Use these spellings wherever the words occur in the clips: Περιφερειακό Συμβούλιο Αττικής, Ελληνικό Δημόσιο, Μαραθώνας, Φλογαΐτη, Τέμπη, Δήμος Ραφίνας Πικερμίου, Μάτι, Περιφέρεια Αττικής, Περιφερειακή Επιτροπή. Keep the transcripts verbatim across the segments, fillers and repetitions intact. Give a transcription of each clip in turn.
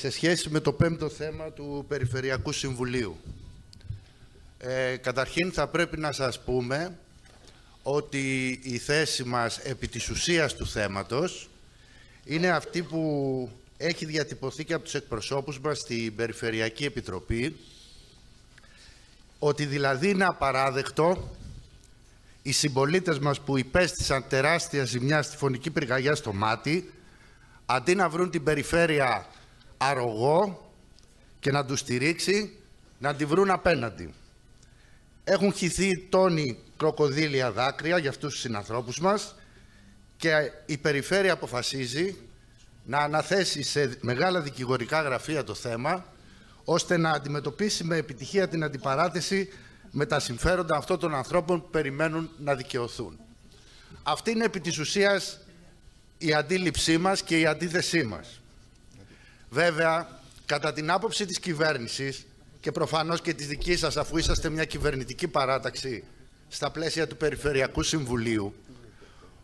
σε σχέση με το πέμπτο θέμα του Περιφερειακού Συμβουλίου. Ε, καταρχήν θα πρέπει να σας πούμε ότι η θέση μας επί της ουσίας του θέματος είναι αυτή που έχει διατυπωθεί και από τους εκπροσώπους μας στην Περιφερειακή Επιτροπή, ότι δηλαδή είναι απαράδεκτο οι συμπολίτες μας που υπέστησαν τεράστια ζημιά στη φωνική πυρκαγιά στο Μάτι, αντί να βρουν την περιφέρεια αρρωγό και να τους στηρίξει, να τη βρουν απέναντι. Έχουν χυθεί τόνοι κροκοδίλια δάκρυα για αυτούς τους συνανθρώπους μας και η περιφέρεια αποφασίζει να αναθέσει σε μεγάλα δικηγορικά γραφεία το θέμα, ώστε να αντιμετωπίσει με επιτυχία την αντιπαράθεση με τα συμφέροντα αυτών των ανθρώπων που περιμένουν να δικαιωθούν. Αυτή είναι επί της ουσίας η αντίληψή μας και η αντίθεσή μας. Βέβαια, κατά την άποψη της κυβέρνησης και προφανώς και της δικής σας, αφού είσαστε μια κυβερνητική παράταξη στα πλαίσια του Περιφερειακού Συμβουλίου,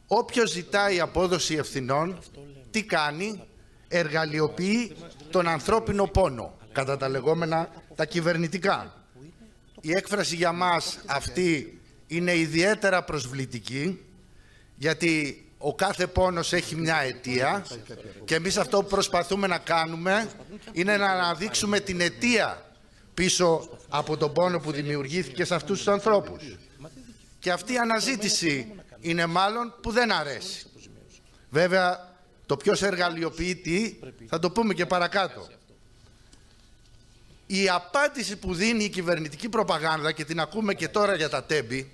όποιος ζητάει απόδοση ευθυνών, τι κάνει? Εργαλειοποιεί τον ανθρώπινο πόνο, κατά τα λεγόμενα τα κυβερνητικά. Η έκφραση για μας αυτή είναι ιδιαίτερα προσβλητική, γιατί ο κάθε πόνος έχει μια αιτία και εμείς αυτό που προσπαθούμε να κάνουμε είναι να αναδείξουμε την αιτία πίσω από τον πόνο που δημιουργήθηκε σε αυτούς τους ανθρώπους. Και αυτή η αναζήτηση είναι μάλλον που δεν αρέσει. Βέβαια, το ποιος εργαλειοποιεί τι, θα το πούμε και παρακάτω. Η απάντηση που δίνει η κυβερνητική προπαγάνδα, και την ακούμε και τώρα για τα τέμπη,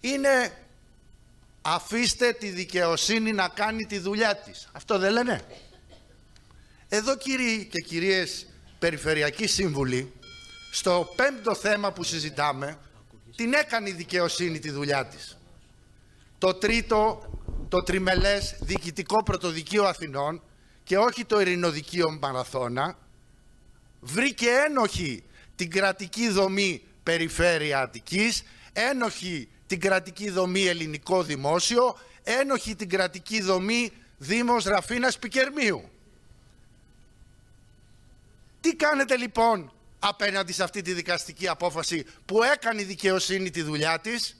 είναι αφήστε τη δικαιοσύνη να κάνει τη δουλειά της. Αυτό δεν λένε? Εδώ, κύριοι και κυρίες περιφερειακοί σύμβουλοι, στο πέμπτο θέμα που συζητάμε, την έκανε η δικαιοσύνη τη δουλειά της. Το τρίτο, το τριμελές διοικητικό πρωτοδικείο Αθηνών και όχι το ειρηνοδικείο Μαραθώνα, βρήκε ένοχη την κρατική δομή Περιφέρεια Αττικής, ένοχη την κρατική δομή Ελληνικό Δημόσιο, ένοχη την κρατική δομή Δήμος Ραφίνας Πικερμίου. Τι κάνετε λοιπόν απέναντι σε αυτή τη δικαστική απόφαση που έκανε η δικαιοσύνη τη δουλειά της?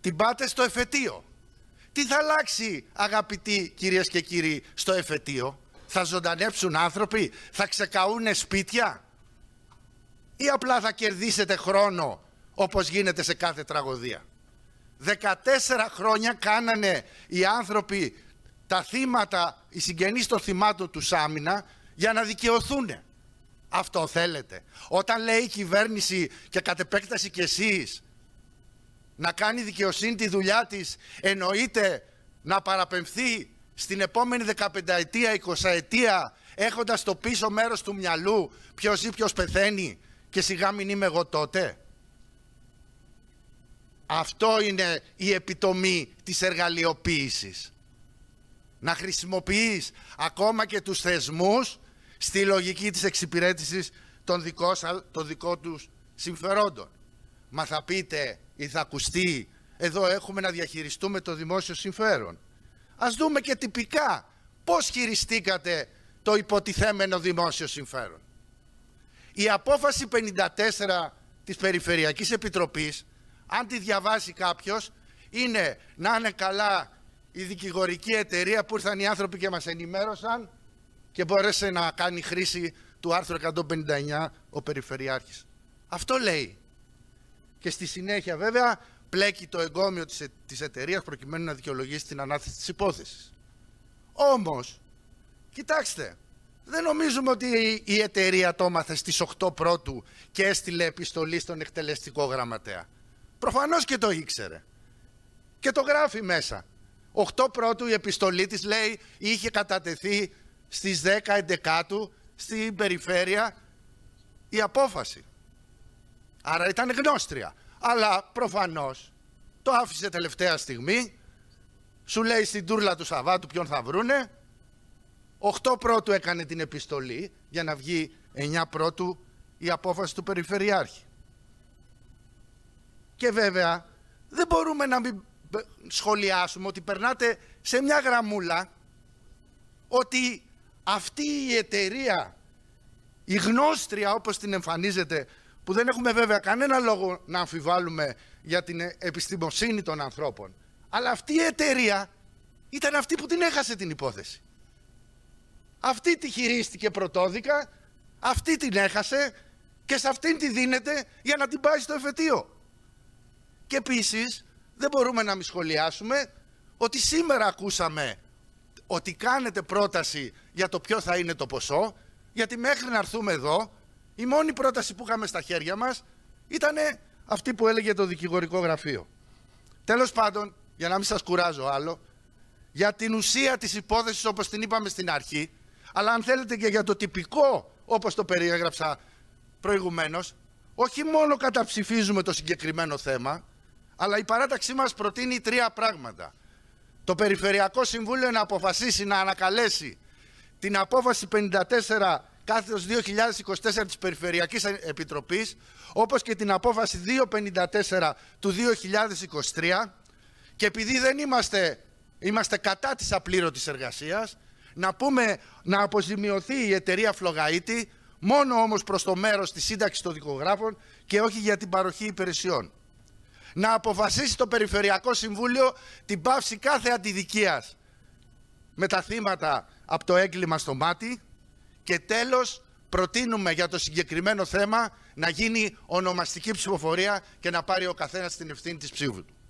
Την πάτε στο εφετείο. Τι θα αλλάξει, αγαπητοί κυρίες και κύριοι, στο εφετείο? Θα ζωντανέψουν άνθρωποι, θα ξεκαούνε σπίτια, ή απλά θα κερδίσετε χρόνο όπως γίνεται σε κάθε τραγωδία? δεκατέσσερα χρόνια κάνανε οι άνθρωποι, τα θύματα, οι συγγενείς των θυμάτων του Σάμινα, για να δικαιωθούν. Αυτό θέλετε? Όταν λέει η κυβέρνηση και κατ' επέκταση κι εσείς να κάνει δικαιοσύνη τη δουλειά της, εννοείται να παραπεμφθεί στην επόμενη δεκαπενταετία, εικοσαετία, έχοντας το πίσω μέρος του μυαλού ποιος ή ποιος πεθαίνει και σιγά μην είμαι εγώ τότε? Αυτό είναι η επιτομή της εργαλειοποίησης. Να χρησιμοποιείς ακόμα και τους θεσμούς στη λογική της εξυπηρέτησης των δικών, των δικών τους συμφερόντων. Μα θα πείτε ή θα ακουστεί, εδώ έχουμε να διαχειριστούμε το δημόσιο συμφέρον. Ας δούμε και τυπικά πώς χειριστήκατε το υποτιθέμενο δημόσιο συμφέρον. Η απόφαση πενήντα τέσσερα της Περιφερειακής Επιτροπής, αν τη διαβάσει κάποιος, είναι να είναι καλά η δικηγορική εταιρεία που ήρθαν οι άνθρωποι και μας ενημέρωσαν και μπόρεσε να κάνει χρήση του άρθρου εκατόν πενήντα εννέα ο Περιφερειάρχης. Αυτό λέει. Και στη συνέχεια βέβαια πλέκει το εγκόμιο της, ε, της εταιρείας προκειμένου να δικαιολογήσει την ανάθεση της υπόθεσης. Όμως, κοιτάξτε, δεν νομίζουμε ότι η, η εταιρεία το έμαθε στις οκτώ πρώτου και έστειλε επιστολή στον εκτελεστικό γραμματέα. Προφανώς και το ήξερε. Και το γράφει μέσα. οκτώ πρώτου η επιστολή της, λέει, είχε κατατεθεί στις δέκα έντεκα στην περιφέρεια η απόφαση. Άρα ήταν γνώστρια. Αλλά προφανώς το άφησε τελευταία στιγμή. Σου λέει στην τούρλα του Σαββάτου ποιον θα βρούνε. οκτώ πρώτου έκανε την επιστολή για να βγει εννέα πρώτου η απόφαση του Περιφερειάρχη. Και βέβαια δεν μπορούμε να μην σχολιάσουμε ότι περνάτε σε μια γραμμούλα ότι αυτή η εταιρεία, η γνώστρια όπως την εμφανίζεται, που δεν έχουμε βέβαια κανένα λόγο να αμφιβάλλουμε για την επιστημοσύνη των ανθρώπων, αλλά αυτή η εταιρεία ήταν αυτή που την έχασε την υπόθεση. Αυτή τη χειρίστηκε πρωτόδικα, αυτή την έχασε και σε αυτήν τη δίνεται για να την πάει στο εφετείο. Και επίσης δεν μπορούμε να μη σχολιάσουμε ότι σήμερα ακούσαμε ότι κάνετε πρόταση για το ποιο θα είναι το ποσό, γιατί μέχρι να έρθουμε εδώ η μόνη πρόταση που είχαμε στα χέρια μας ήταν αυτή που έλεγε το δικηγορικό γραφείο. Τέλος πάντων, για να μην σας κουράζω άλλο, για την ουσία της υπόθεσης όπως την είπαμε στην αρχή, αλλά αν θέλετε και για το τυπικό όπως το περιέγραψα προηγουμένως, όχι μόνο καταψηφίζουμε το συγκεκριμένο θέμα, αλλά η παράταξή μας προτείνει τρία πράγματα. Το Περιφερειακό Συμβούλιο να αποφασίσει να ανακαλέσει την απόφαση πενήντα τέσσερα κάθετος δύο χιλιάδες είκοσι τέσσερα της Περιφερειακής Επιτροπής, όπως και την απόφαση διακόσια πενήντα τέσσερα του δύο χιλιάδες είκοσι τρία, και επειδή δεν είμαστε, είμαστε κατά της απλήρωτης εργασίας, να πούμε να αποζημιωθεί η εταιρεία Φλογαΐτη, μόνο όμως προς το μέρος της σύνταξης των δικογράφων και όχι για την παροχή υπηρεσιών. Να αποφασίσει το Περιφερειακό Συμβούλιο την πάυση κάθε αντιδικίας με τα θύματα από το έγκλημα στο Μάτι. Και τέλος, προτείνουμε για το συγκεκριμένο θέμα να γίνει ονομαστική ψηφοφορία και να πάρει ο καθένας την ευθύνη της ψήφου του.